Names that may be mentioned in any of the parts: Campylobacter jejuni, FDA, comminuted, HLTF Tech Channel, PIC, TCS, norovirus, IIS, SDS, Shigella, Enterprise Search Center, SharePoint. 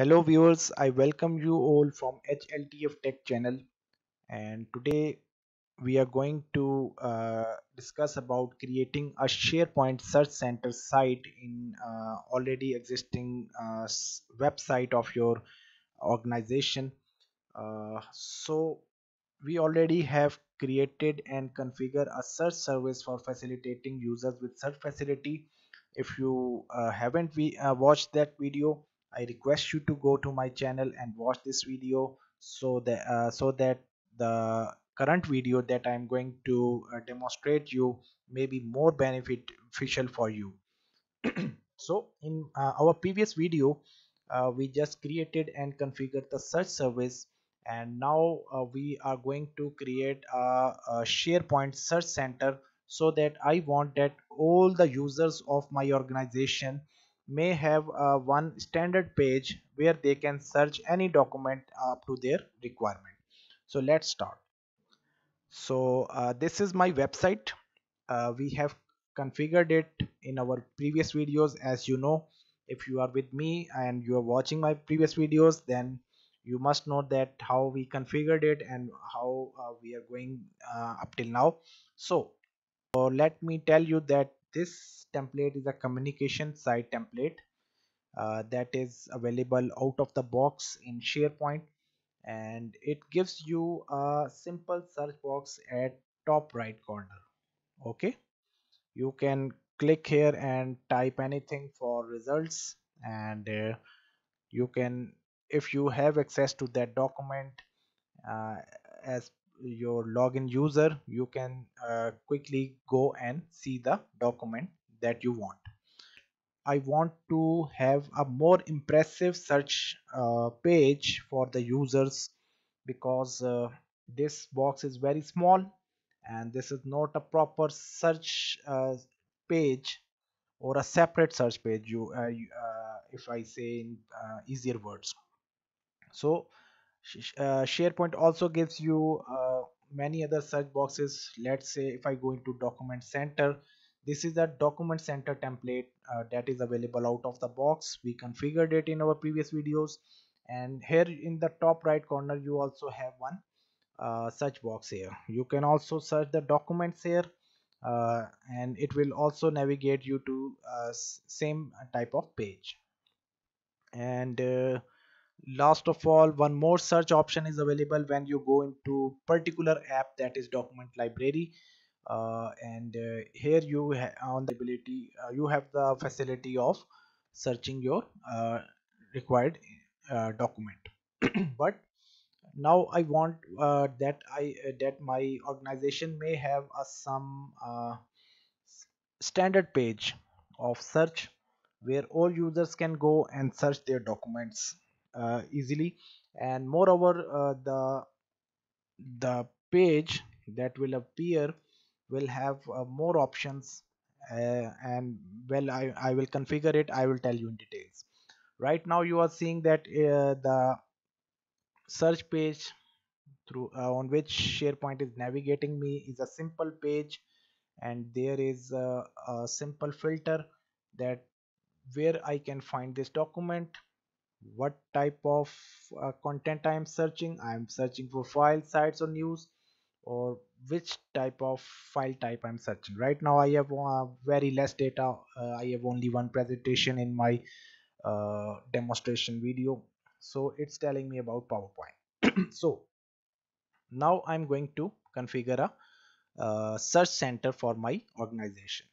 Hello viewers, I welcome you all from HLTF Tech Channel, and today we are going to discuss about creating a SharePoint Search Center site in already existing website of your organization. So we already have created and configured a search service for facilitating users with search facility. If you haven't watched that video, I request you to go to my channel and watch this video so that the current video that I am going to demonstrate you may be more beneficial for you. So in our previous video, we just created and configured the search service, and now we are going to create a SharePoint Search Center so that I want that all the users of my organization may have one standard page where they can search any document up to their requirement. So let's start. So this is my website. We have configured it in our previous videos. As you know, if you are with me and you are watching my previous videos, then you must know that how we configured it and how we are going up till now. So let me tell you that this template is a communication site template that is available out of the box in SharePoint, and it gives you a simple search box at top right corner. Okay, you can click here and type anything for results, and you can, if you have access to that document as your login user, you can quickly go and see the document that you want. I want to have a more impressive search page for the users, because this box is very small and this is not a proper search page or a separate search page, if I say in easier words. So SharePoint also gives you many other search boxes. Let's say if I go into Document Center, this is a Document Center template that is available out of the box. We configured it in our previous videos, and here in the top right corner you also have one search box. Here you can also search the documents here, and it will also navigate you to same type of page. And last of all, one more search option is available when you go into particular app, that is Document Library, and here you on the ability you have the facility of searching your required document. But now I want that my organization may have some standard page of search where all users can go and search their documents easily. And moreover, the page that will appear will have more options, and well, I will configure it. I will tell you in details. Right now you are seeing that the search page through on which SharePoint is navigating me is a simple page, and there is a simple filter that where I can find this document, what type of content I am searching. I am searching for files, sites or news, or which type of file type I am searching. Right now I have very less data. I have only one presentation in my demonstration video, so it's telling me about PowerPoint. So now I'm going to configure a search center for my organization.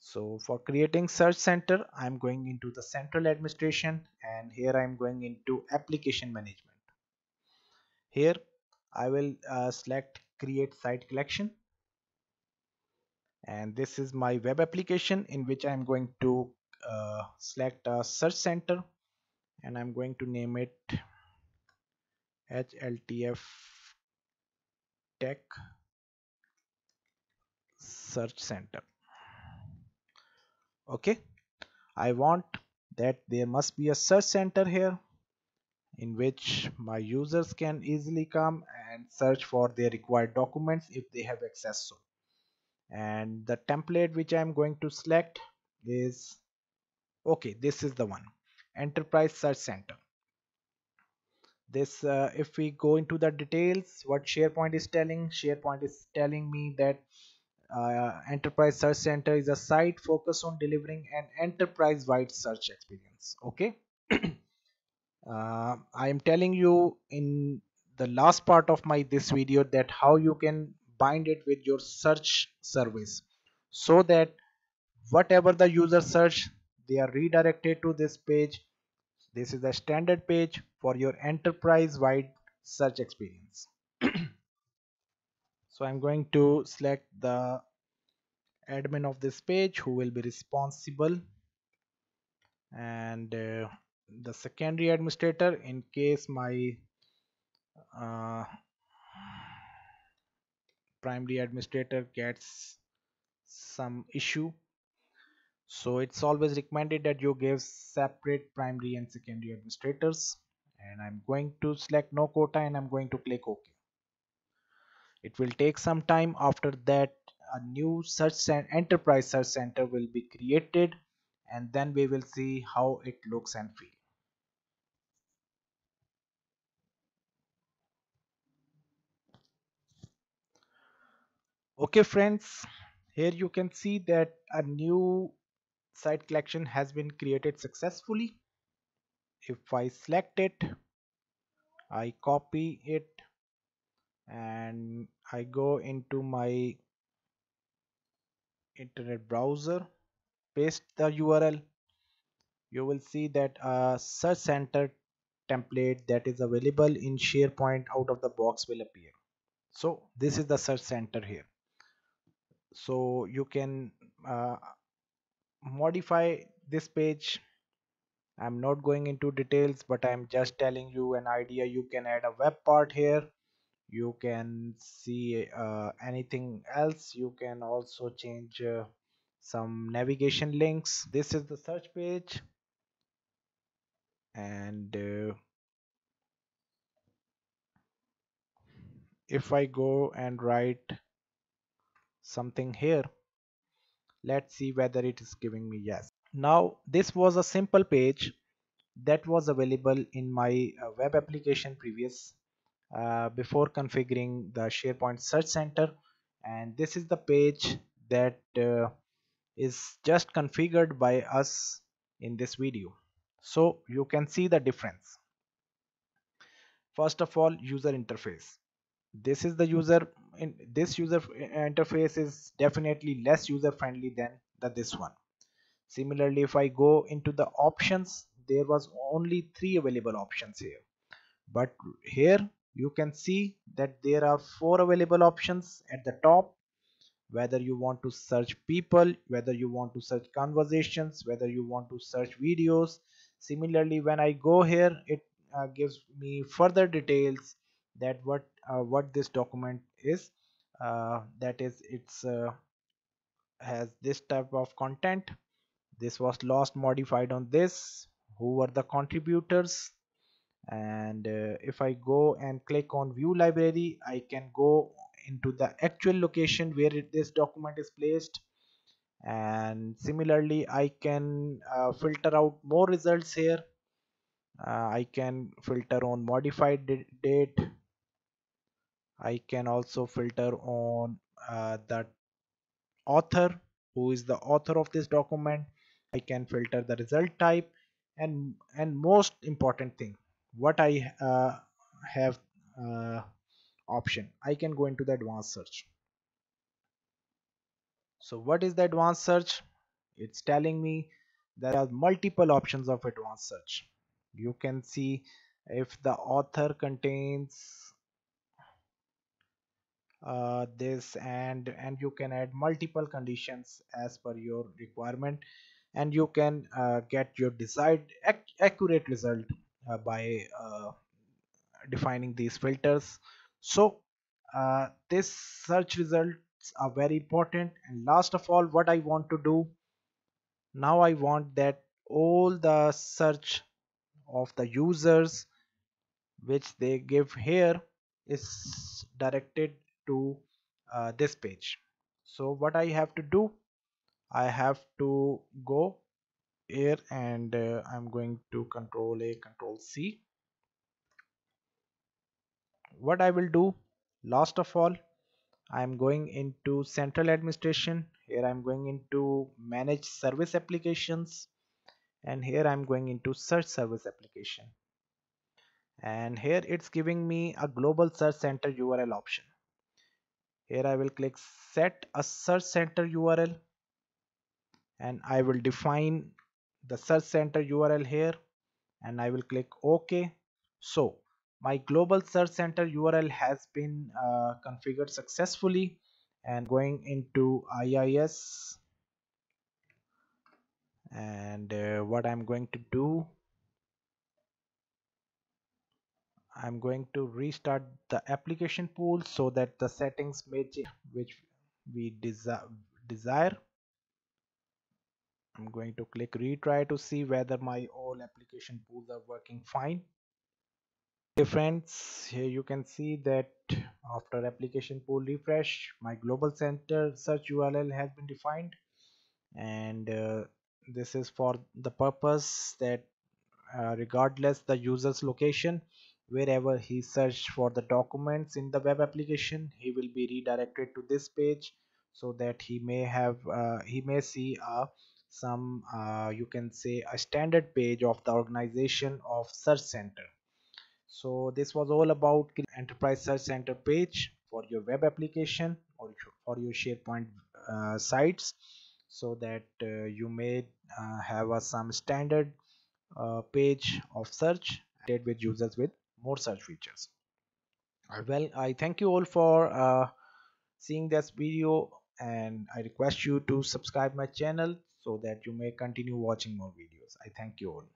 So for creating search center, I'm going into the central administration, and here I'm going into application management. Here I will select create site collection, and this is my web application in which I'm going to select a search center, and I'm going to name it HLTF Tech Search Center. Okay, I want that there must be a search center here in which my users can easily come and search for their required documents if they have access. So, and the template which I am going to select is, okay, this is the one, Enterprise Search Center. this if we go into the details, what SharePoint is telling, SharePoint is telling me that Enterprise Search Center is a site focused on delivering an enterprise-wide search experience. Okay. I am telling you in the last part of this video that how you can bind it with your search service, so that whatever the user search, they are redirected to this page. This is the standard page for your enterprise-wide search experience. So I'm going to select the admin of this page who will be responsible, and the secondary administrator, in case my primary administrator gets some issue. So it's always recommended that you give separate primary and secondary administrators, and I'm going to select no quota and I'm going to click OK. It will take some time. After that, a new enterprise search center will be created, and then we will see how it looks and feels. Okay friends, here you can see that a new site collection has been created successfully. If I select it, I copy it, and I go into my internet browser, paste the URL. You will see that a search center template that is available in SharePoint out of the box will appear. So this is the search center here. So you can modify this page. I'm not going into details, but I'm just telling you an idea. You can add a web part here. You can see anything else. You can also change some navigation links. This is the search page, and if I go and write something here, let's see whether it is giving me yes. Now this was a simple page that was available in my web application previous before configuring the SharePoint Search Center, and this is the page that is just configured by us in this video. So you can see the difference. First of all, user interface. This is the user, in this user interface is definitely less user friendly than this one. Similarly, if I go into the options, there was only 3 available options here, but here you can see that there are 4 available options at the top. Whether you want to search people, whether you want to search conversations, whether you want to search videos. Similarly, when I go here, it gives me further details that what this document is, that is, it's has this type of content, this was last modified on this, who were the contributors. And if I go and click on view library, I can go into the actual location where this document is placed, and similarly I can filter out more results here. I can filter on modified date. I can also filter on the author, who is the author of this document. I can filter the result type, and most important thing, what I have option. I can go into the advanced search. So what is the advanced search? It's telling me there are multiple options of advanced search. You can see if the author contains this, and you can add multiple conditions as per your requirement, and you can get your desired accurate result by defining these filters. So this search results are very important. And last of all, what I want to do now, I want that all the search of the users which they give here is directed to this page. So what I have to do, I have to go here, and I'm going to Control A, Control C, what I will do, last of all, I am going into central administration. Here I am going into manage service applications, and here I am going into search service application, and here it's giving me a global search center URL option. Here I will click set a search center URL, and I will define the search center URL here, and I will click OK. So my global search center URL has been configured successfully, and going into IIS, and what I'm going to do, I'm going to restart the application pool so that the settings may change which we desire. I'm going to click retry to see whether my all application pools are working fine. Okay friends, here you can see that after application pool refresh, my global center search URL has been defined, and this is for the purpose that regardless the user's location, wherever he searched for the documents in the web application, he will be redirected to this page, so that he may have see some you can say a standard page of the organization of search center. So this was all about Enterprise Search Center page for your web application or for your SharePoint sites, so that you may have some standard page of search with users with more search features. Well, I thank you all for seeing this video, and I request you to subscribe my channel so that you may continue watching more videos. I thank you all.